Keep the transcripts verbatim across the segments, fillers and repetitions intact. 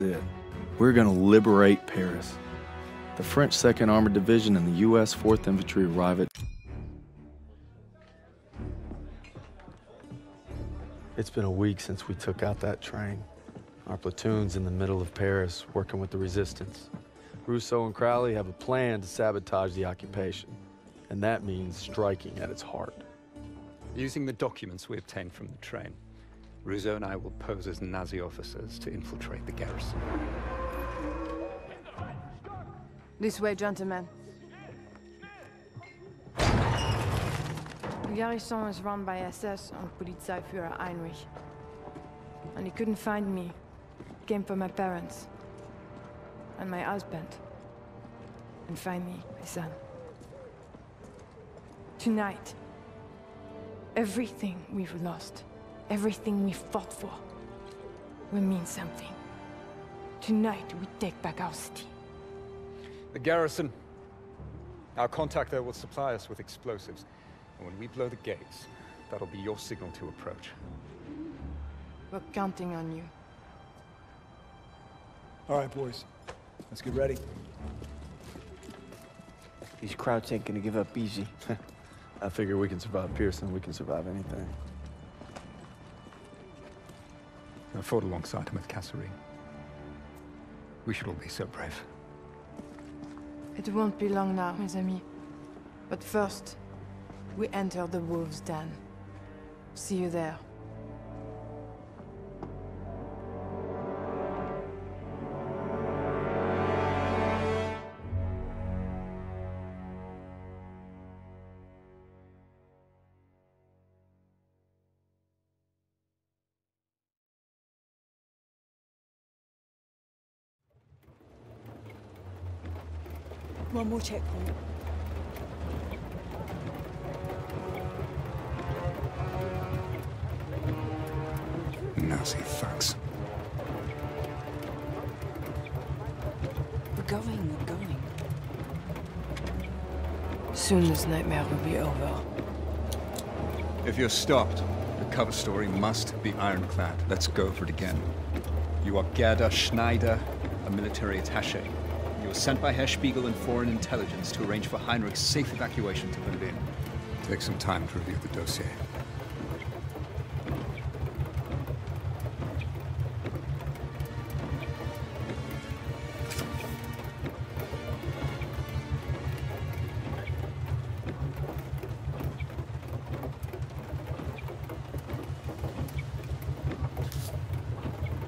it. We're going to liberate Paris. The French second Armored Division and the U S fourth Infantry arrive at... It's been a week since we took out that train. Our platoon's in the middle of Paris, working with the resistance. Rousseau and Crowley have a plan to sabotage the occupation, and that means striking at its heart. Using the documents we obtained from the train, Rousseau and I will pose as Nazi officers to infiltrate the garrison. This way, gentlemen. The garrison is run by S S and Polizeiführer Heinrich. And he couldn't find me. He came for my parents. And my husband. And find me, my son. Tonight, everything we've lost, everything we fought for, will mean something. Tonight, we take back our city. The garrison, our contact there will supply us with explosives. And when we blow the gates, that'll be your signal to approach. We're counting on you. All right, boys. Let's get ready. These crowds ain't gonna give up easy. I figure we can survive Pearson, we can survive anything. I fought alongside him with Kasserine. We should all be so brave. It won't be long now, mes amis. But first, we enter the wolves' den. See you there. One more checkpoint. Nazi fucks. We're going, we're going. Soon this nightmare will be over. If you're stopped, the cover story must be ironclad. Let's go for it again. You are Gerda Schneider, a military attaché. You were sent by Herr Spiegel and foreign intelligence to arrange for Heinrich's safe evacuation to Berlin. Take some time to review the dossier.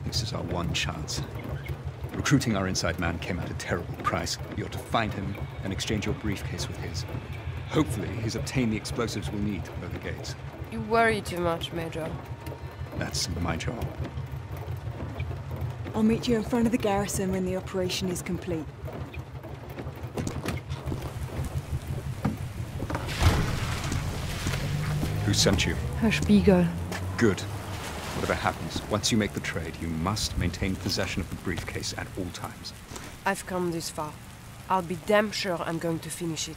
This is our one chance. Recruiting our inside man came at a terrible price. You're to find him and exchange your briefcase with his. Hopefully, he's obtained the explosives we'll need to blow the gates. You worry too much, Major. That's my job. I'll meet you in front of the garrison when the operation is complete. Who sent you? Herr Spiegel. Good. Whatever happens, once you make the trade, you must maintain possession of the briefcase at all times. I've come this far. I'll be damn sure I'm going to finish it.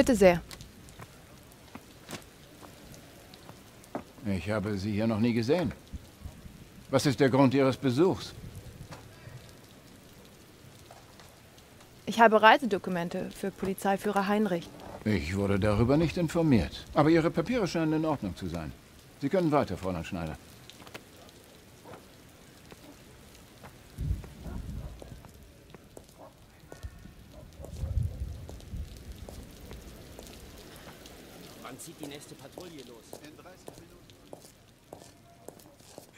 Bitte sehr. Ich habe Sie hier noch nie gesehen. Was ist der Grund Ihres Besuchs? Ich habe Reisedokumente für Polizeiführer Heinrich. Ich wurde darüber nicht informiert. Aber Ihre Papiere scheinen in Ordnung zu sein. Sie können weiter, Fräulein Schneider. Die nächste Patrouille los.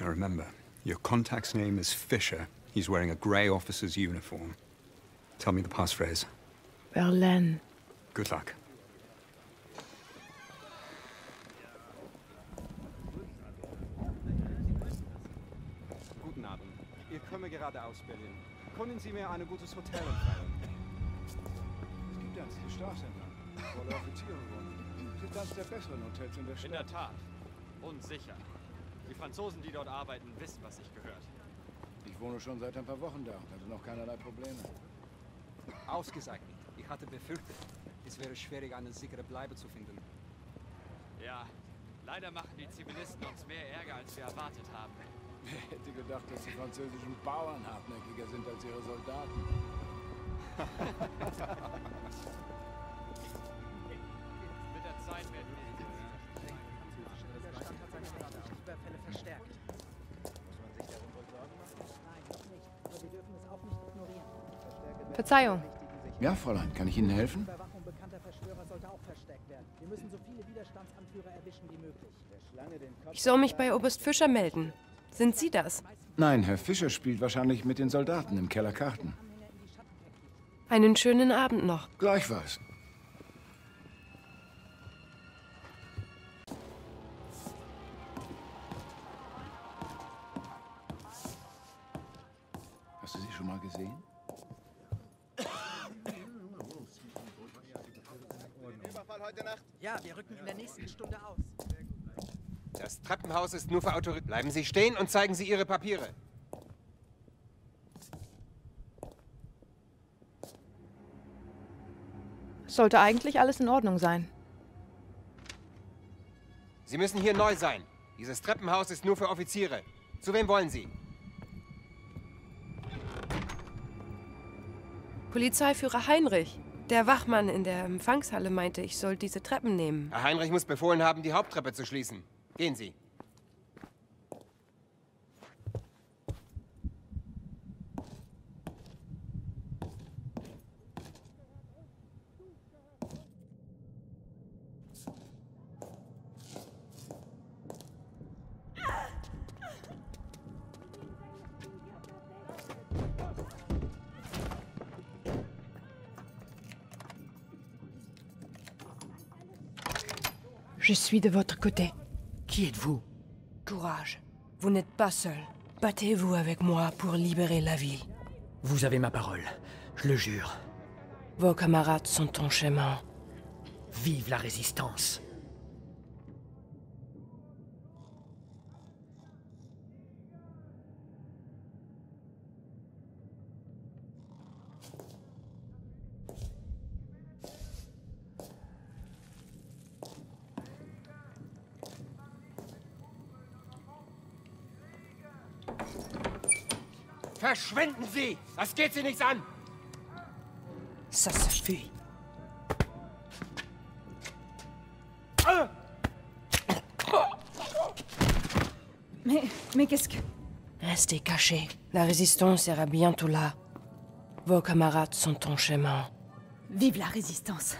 Now remember, your contact's name is Fischer. He's wearing a grey officer's uniform. Tell me the passphrase. Berlin. Good luck. Guten Abend. Ich komme gerade aus Berlin. Können Sie mir ein gutes Hotel empfehlen? Es gibt eins hier Staatshändler. Volle Offiziere wohnen. Das ist eines der besseren Hotels in der Stadt. In der Tat. Und sicher. Die Franzosen, die dort arbeiten, wissen, was ich gehört. Ich wohne schon seit ein paar Wochen da und hatte noch keinerlei Probleme. Ausgesagt nicht. Ich hatte befürchtet, es wäre schwierig, eine sichere Bleibe zu finden. Ja, leider machen die Zivilisten uns mehr Ärger, als wir erwartet haben. Wer hätte gedacht, dass die französischen Bauern hartnäckiger sind als ihre Soldaten? Mit der Zeit werden wir die Überfälle verstärkt. Muss man sich darum wohl Sorgen machen? Nein, das nicht. Aber wir dürfen es auch nicht ignorieren. Verzeihung. Ja, Fräulein, kann ich Ihnen helfen? Ich soll mich bei Oberst Fischer melden. Sind Sie das? Nein, Herr Fischer spielt wahrscheinlich mit den Soldaten im Keller Karten. Einen schönen Abend noch. Gleichfalls. Hast du sie schon mal gesehen? Heute Nacht? Ja, wir rücken in der nächsten Stunde aus. Das Treppenhaus ist nur für Autoritäten. Bleiben Sie stehen und zeigen Sie Ihre Papiere. Sollte eigentlich alles in Ordnung sein. Sie müssen hier neu sein. Dieses Treppenhaus ist nur für Offiziere. Zu wem wollen Sie? Polizeiführer Heinrich. Der Wachmann in der Empfangshalle meinte, ich soll diese Treppen nehmen. Herr Heinrich muss befohlen haben, die Haupttreppe zu schließen. Gehen Sie. Je suis de votre côté. Qui êtes-vous? Courage. Vous n'êtes pas seul. Battez-vous avec moi pour libérer la ville. Vous avez ma parole. Je le jure. Vos camarades sont en chemin. Vive la résistance! Verschwinden Sie! Das geht Sie nichts an! Ça se fuit. Mais, mais qu'est-ce que... Restez cachés. La résistance sera bientôt là. Vos camarades sont en chemin. Vive la résistance!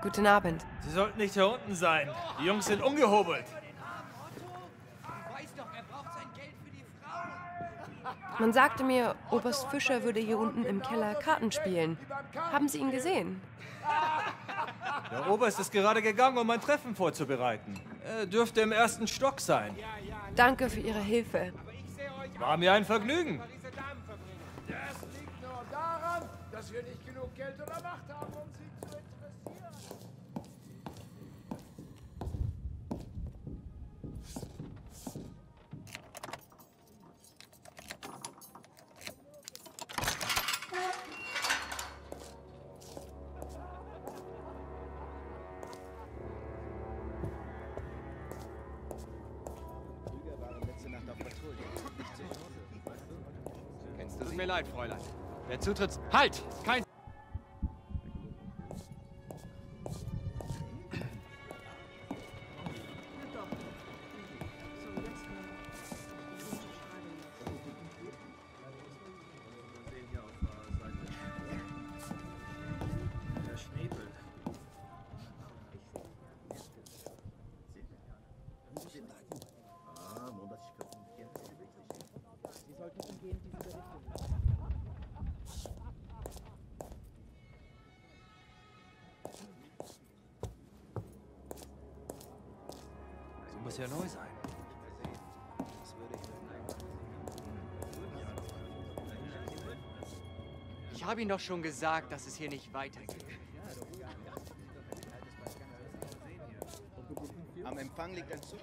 Guten Abend. Sie sollten nicht hier unten sein. Die Jungs sind ungehobelt. Man sagte mir, Oberst Fischer würde hier unten im Keller Karten spielen. Haben Sie ihn gesehen? Der Oberst ist gerade gegangen, um ein Treffen vorzubereiten. Er dürfte im ersten Stock sein. Danke für Ihre Hilfe. War mir ein Vergnügen. Das liegt nur daran, dass wir nicht genug Geld oder Macht haben, um sie zu interessieren. Tut mir leid, Fräulein. Der Zutritt... Halt! Kein... Muss ja neu sein. Ich habe Ihnen doch schon gesagt, dass es hier nicht weitergeht. Am Empfang liegt ein Zug.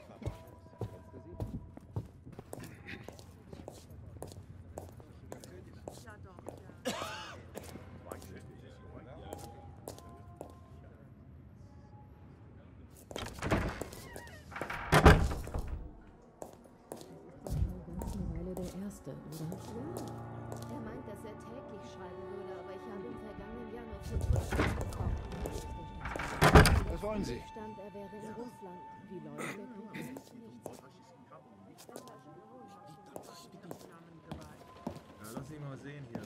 Sie. Stand, er wäre in Russland. Die Leute können nicht. Ja, lass ihn mal sehen hier.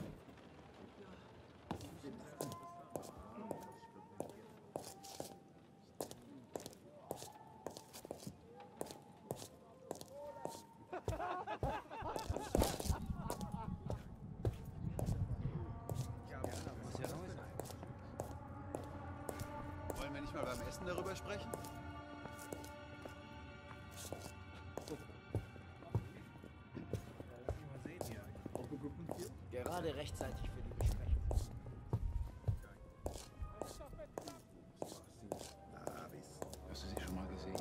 Darüber sprechen? Gerade rechtzeitig für die Besprechung. Hast du sie schon mal gesehen?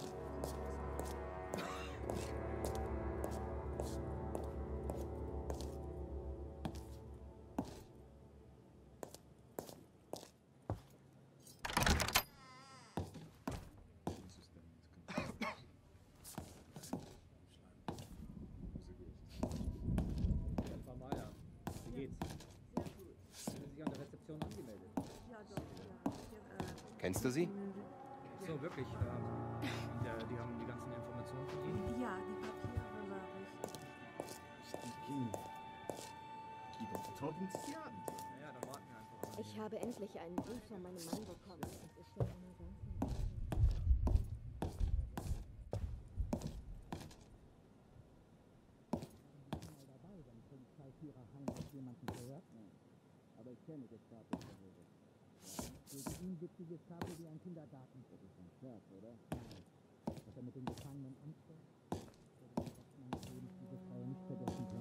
Kennst du sie? So, wirklich. Äh, ja, die haben die ganzen Informationen von Ihnen. Ja, die Papiere war richtig. Ja, dann warten wir einfach. Ich habe endlich einen Brief von meinem Mann bekommen. Das ist ja dabei, wenn Polizeiführer Heinrich jemanden gehört. Aber ich kenne das gerade nicht. Gegen ihn gibt die Gestapo wie ein Kindergarten. Das ist ein Scherz, oder? Was er mit den Gefangenen anstellt, dass man diese Frau nicht vergessen kann.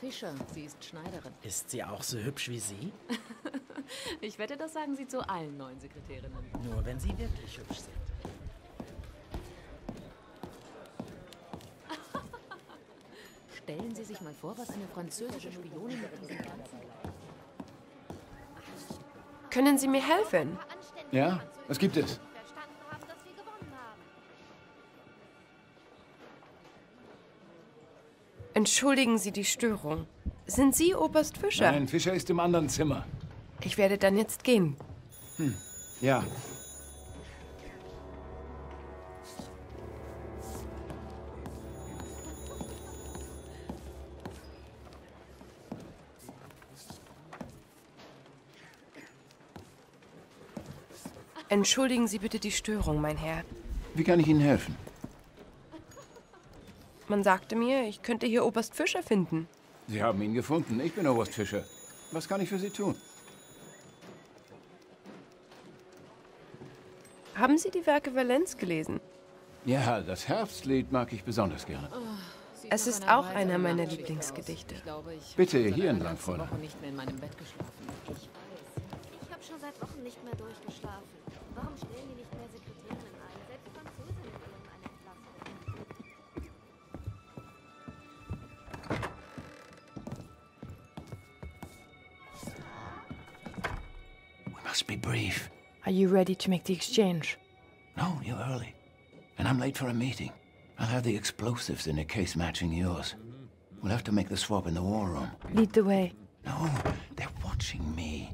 Fischer. Sie ist Schneiderin. Ist sie auch so hübsch wie Sie? Ich wette, das sagen Sie zu allen neuen Sekretärinnen. Nur wenn Sie wirklich hübsch sind. Stellen Sie sich mal vor, was eine französische Spionin mit diesem ganzen... Können Sie mir helfen? Ja, was gibt es? Entschuldigen Sie die Störung. Sind Sie Oberst Fischer? Nein, Fischer ist im anderen Zimmer. Ich werde dann jetzt gehen. Hm, ja. Entschuldigen Sie bitte die Störung, mein Herr. Wie kann ich Ihnen helfen? Man sagte mir, ich könnte hier Oberst Fischer finden. Sie haben ihn gefunden. Ich bin Oberst Fischer. Was kann ich für Sie tun? Haben Sie die Werke Valenz gelesen? Ja, das Herbstlied mag ich besonders gerne. Oh, es ist auch einer meiner Lieblingsgedichte. Ich glaube, ich Bitte, hier entlang, Freunde. Nicht mehr in meinem Bett geschlafen. Ich weiß. Ich habe schon seit Wochen nicht mehr durchgeschlafen. Warum stellen die nicht mehr Sekretärinnen ein? Selbst Französinnen. Be brief. Are you ready to make the exchange? No, you're early. And I'm late for a meeting. I'll have the explosives in a case matching yours. We'll have to make the swap in the war room. Lead the way. No, they're watching me.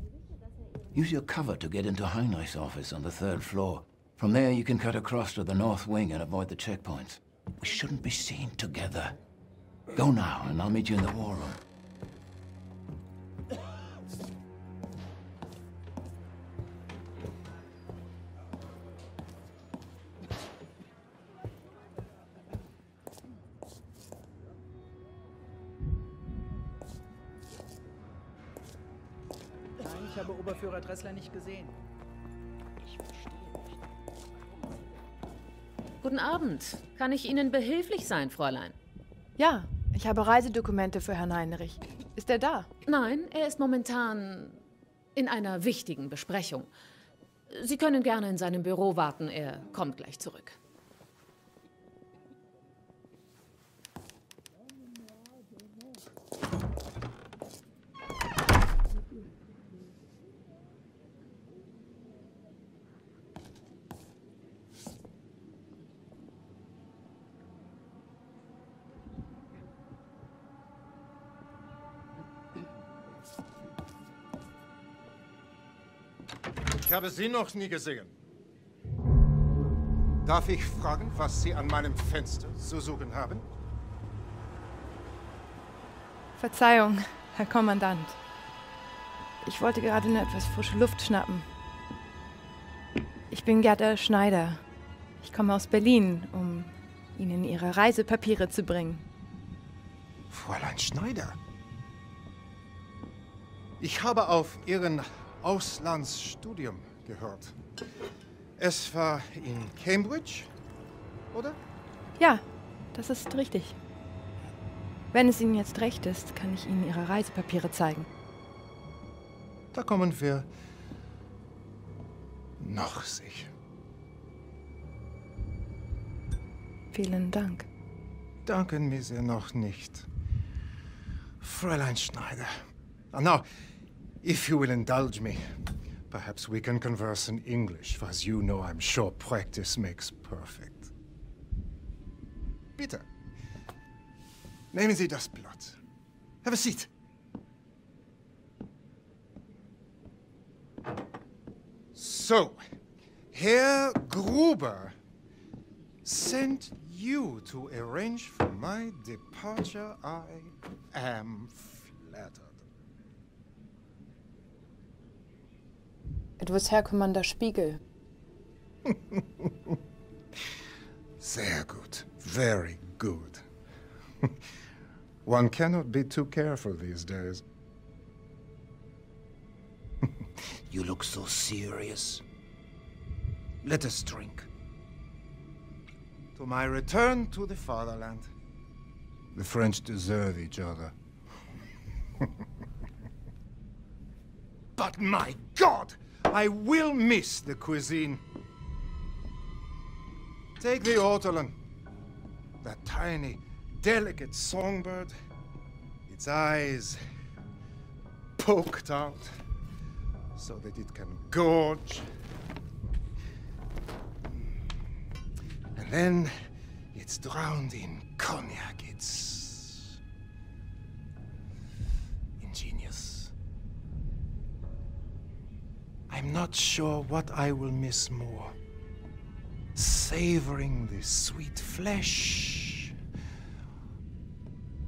Use your cover to get into Heinrich's office on the third floor. From there, you can cut across to the north wing and avoid the checkpoints. We shouldn't be seen together. Go now, and I'll meet you in the war room. Nein, ich habe Oberführer Dressler nicht gesehen. Ich verstehe nicht. Guten Abend. Kann ich Ihnen behilflich sein, Fräulein? Ja. Ich habe Reisedokumente für Herrn Heinrich. Ist er da? Nein, er ist momentan in einer wichtigen Besprechung. Sie können gerne in seinem Büro warten, er kommt gleich zurück. Ich habe Sie noch nie gesehen. Darf ich fragen, was Sie an meinem Fenster zu suchen haben? Verzeihung, Herr Kommandant. Ich wollte gerade nur etwas frische Luft schnappen. Ich bin Gerda Schneider. Ich komme aus Berlin, um Ihnen Ihre Reisepapiere zu bringen. Fräulein Schneider? Ich habe auf Ihren Auslandsstudium gehört. Es war in Cambridge, oder? Ja, das ist richtig. Wenn es Ihnen jetzt recht ist, kann ich Ihnen Ihre Reisepapiere zeigen. Da kommen wir noch sicher. Vielen Dank. Danken wir Sie noch nicht, Fräulein Schneider. Oh, no. If you will indulge me, perhaps we can converse in English, for as you know, I'm sure practice makes perfect. Bitte, nehmen Sie das Blatt. Have a seat. So, Herr Gruber sent you to arrange for my departure. I am flattered. It was Herr Commander Spiegel. Sehr gut. Very good. One cannot be too careful these days. You look so serious. Let us drink. To my return to the fatherland. The French deserve each other. But my God! I will miss the cuisine. Take the Ortolan, that tiny, delicate songbird, its eyes poked out so that it can gorge. And then it's drowned in cognac. It's ingenious. I'm not sure what I will miss more. Savoring the sweet flesh,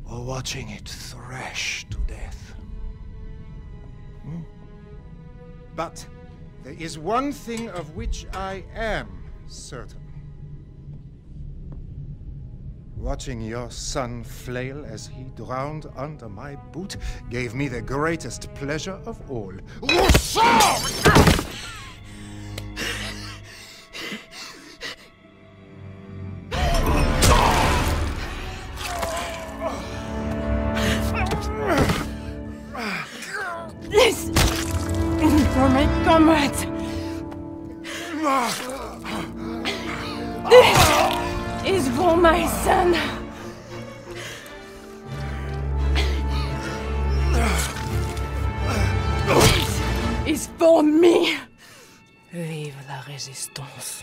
or watching it thrash to death. Hmm? But there is one thing of which I am certain. Watching your son flail as he drowned under my boot gave me the greatest pleasure of all. Rousseau! This is for my comrades. This is for my son. Is for me. Vive la résistance.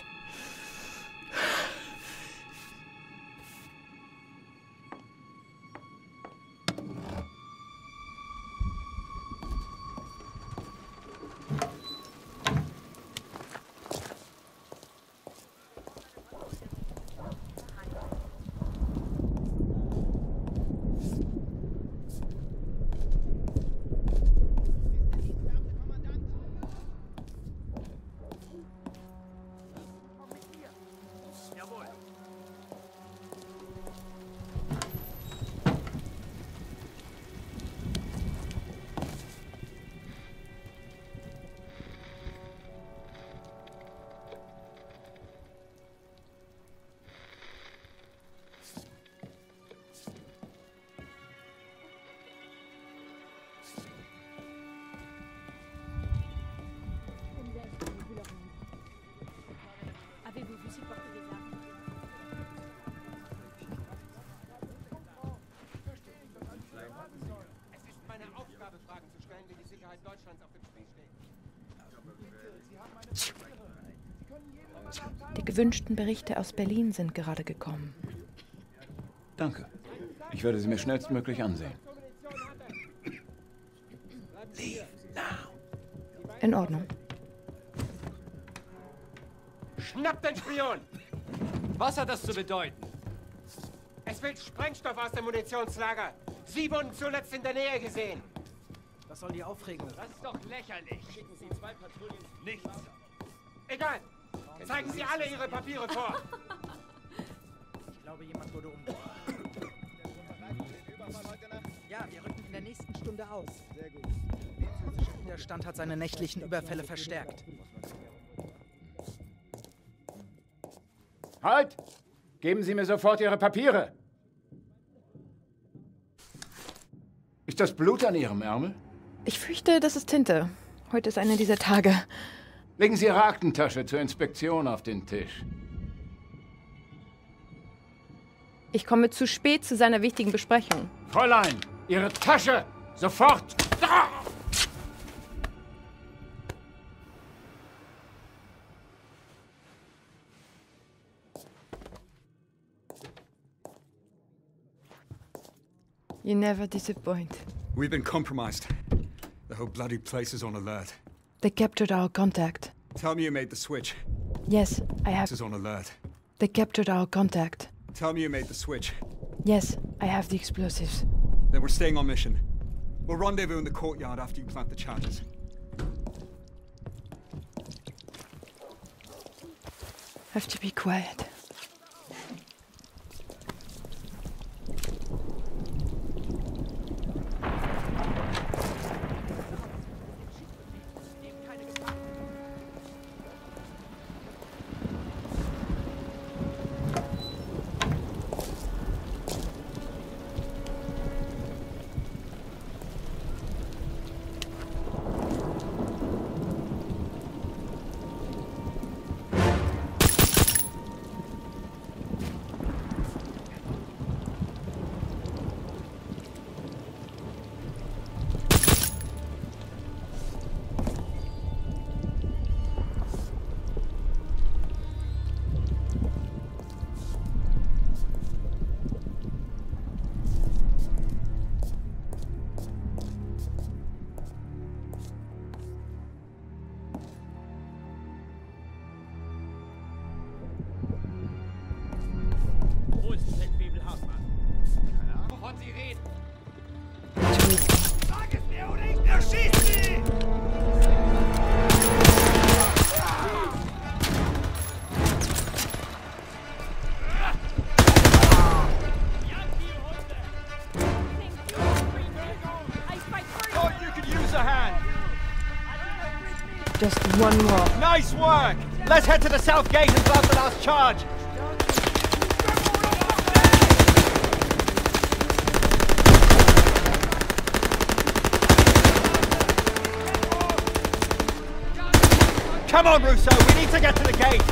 wenn die Sicherheit Deutschlands auf dem Spiel steht. Die gewünschten Berichte aus Berlin sind gerade gekommen. Danke. Ich werde sie mir schnellstmöglich ansehen. In Ordnung. Schnapp den Spion! Was hat das zu bedeuten? Es will Sprengstoff aus dem Munitionslager. Sie wurden zuletzt in der Nähe gesehen. Was soll die Aufregung? Das ist doch lächerlich. Schicken Sie zwei Patrouillen. Nichts. Egal. Zeigen Sie alle Ihre Papiere vor. Ich glaube, jemand wurde umgebracht. Ja, wir rücken in der nächsten Stunde aus. Sehr gut. Der Widerstand hat seine nächtlichen Überfälle verstärkt. Halt! Geben Sie mir sofort Ihre Papiere! Ist das Blut an Ihrem Ärmel? Ich fürchte, das ist Tinte. Heute ist einer dieser Tage. Legen Sie Ihre Aktentasche zur Inspektion auf den Tisch. Ich komme zu spät zu seiner wichtigen Besprechung. Fräulein, Ihre Tasche! Sofort! Da! You never disappoint. We've been compromised. The whole bloody place is on alert. They captured our contact. Tell me you made the switch. Yes, I have. This is on alert. They captured our contact. Tell me you made the switch. Yes, I have the explosives. Then we're staying on mission. We'll rendezvous in the courtyard after you plant the charges. Have to be quiet. One more. Nice work! Let's head to the south gate and grab the last charge! Come on, Rousseau! We need to get to the gate!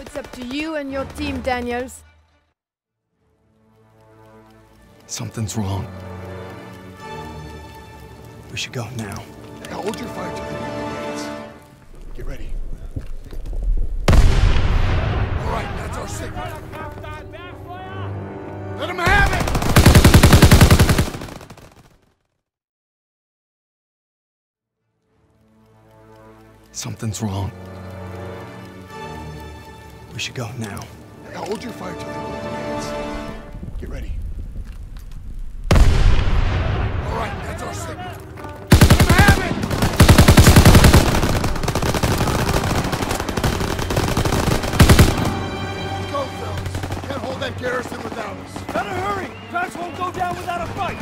it's up to you and your team, Daniels. Something's wrong. We should go now. Now hold your fire to the minutes. Get ready. All right, that's our signal. Let him have it! Something's wrong. We should go now. Now hold your fire till they blow their hands. Get ready. All right, that's our signal. Let 'em have it! Go, fellas. Can't hold that garrison without us. Better hurry. Crash won't go down without a fight.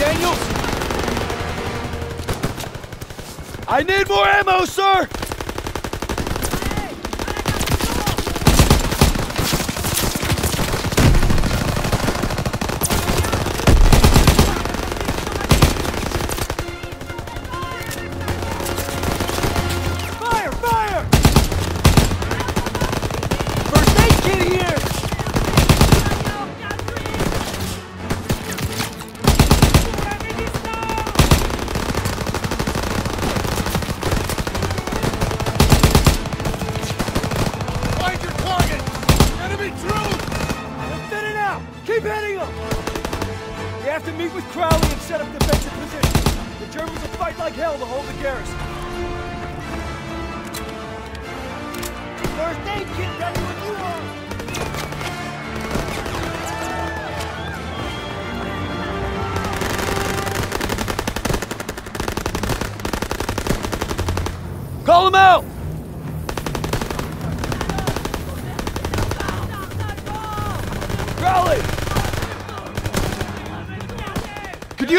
Daniels! I need more ammo, sir!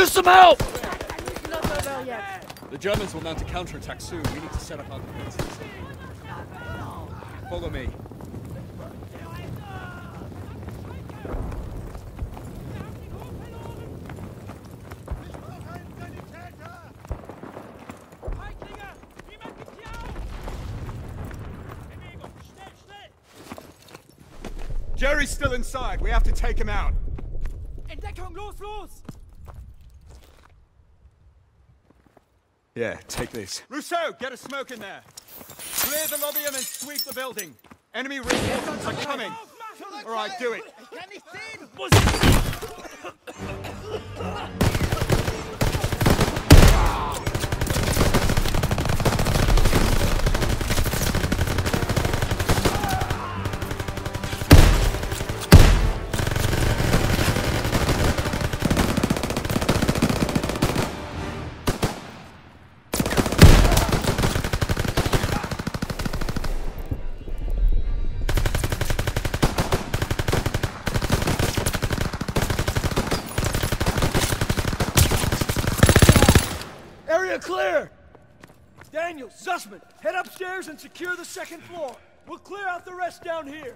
Some help! The Germans will mount a counterattack soon. We need to set up our defenses. Follow me. Jerry's still inside. We have to take him out. Entdeckung, los, los! Yeah, take this. Rousseau, get a smoke in there. Clear the lobby and then sweep the building. Enemy reinforcements are coming. All right, do it. Zussman, head upstairs and secure the second floor. We'll clear out the rest down here.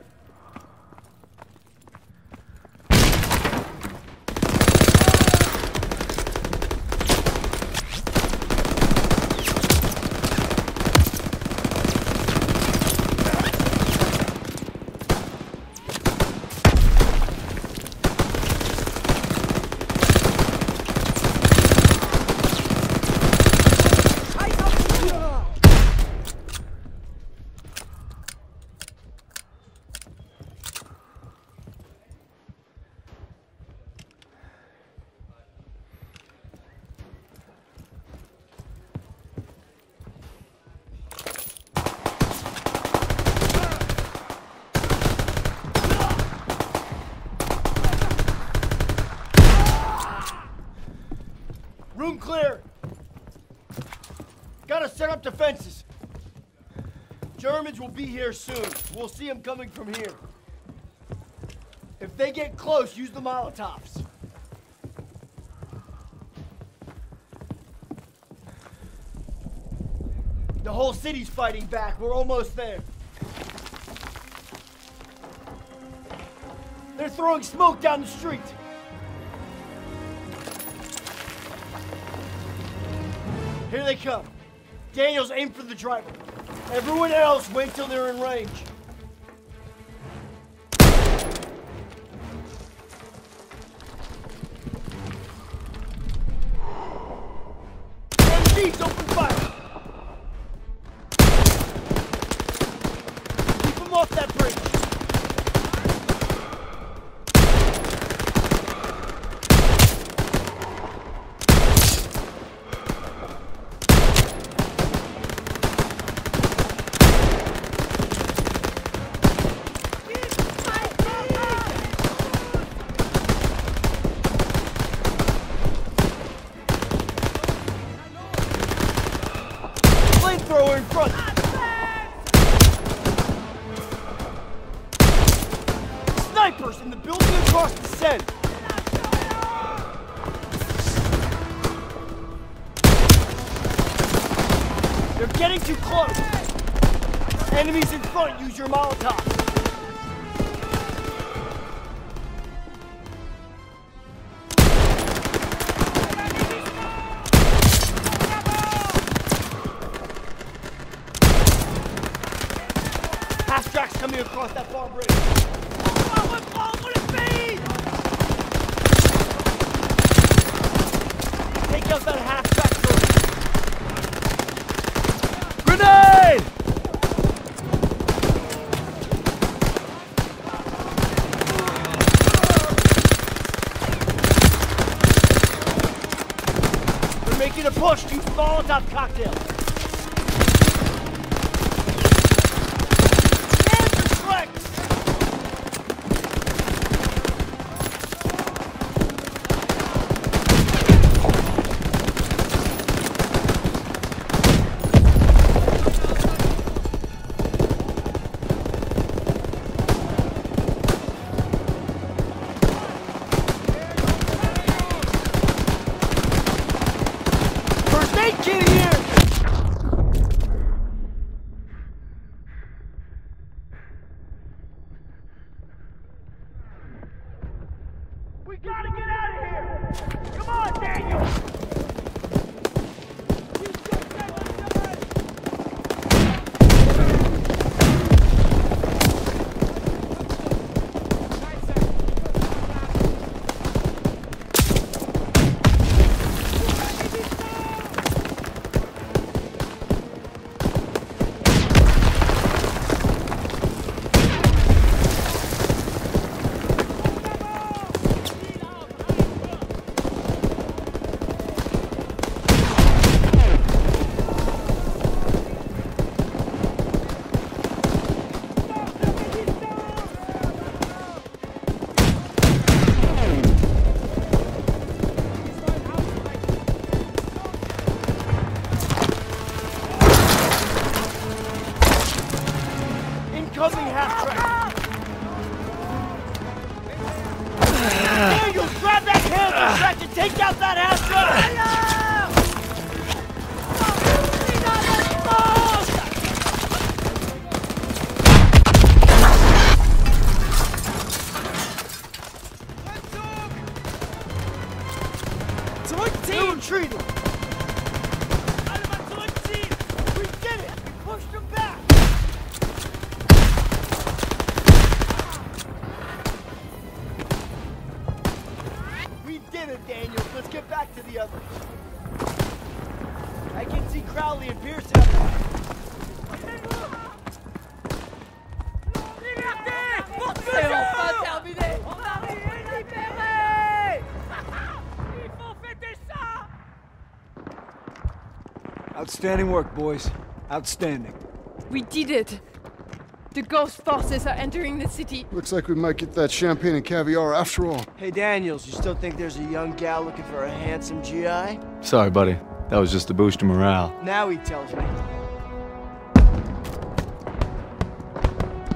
Clear. Gotta set up defenses. Germans will be here soon. We'll see them coming from here. If they get close, use the Molotovs. The whole city's fighting back. We're almost there. They're throwing smoke down the street. Here they come. Daniels, aim for the driver. Everyone else, wait till they're in range. M Gs, open fire! Keep them off that bridge. Getting too close! Enemies in front, use your Molotov! Half tracks coming across that far bridge! What would, what would it be? Take out that half track first! Grenade! Making a push, use Molotov cocktail. And the Daniels, let's get back to the others. I can see Crowley and Pearson up there. Liberté! Enfin terminé! On arrive à libérer! Il faut fêter ça! Outstanding work, boys. Outstanding. We did it. The ghost forces are entering the city. Looks like we might get that champagne and caviar after all. Hey, Daniels, you still think there's a young gal looking for a handsome G I? Sorry, buddy. That was just a boost of morale. Now he tells me.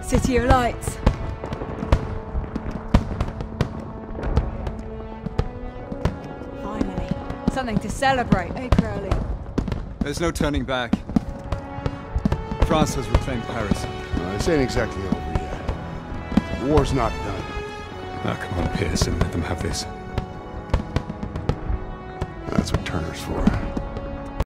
City of Lights. Finally. Something to celebrate, eh, Crowley? There's no turning back. France has reclaimed Paris. No, this ain't exactly over yet. The war's not done. Oh, come on, Pearson. Let them have this. That's what Turner's for.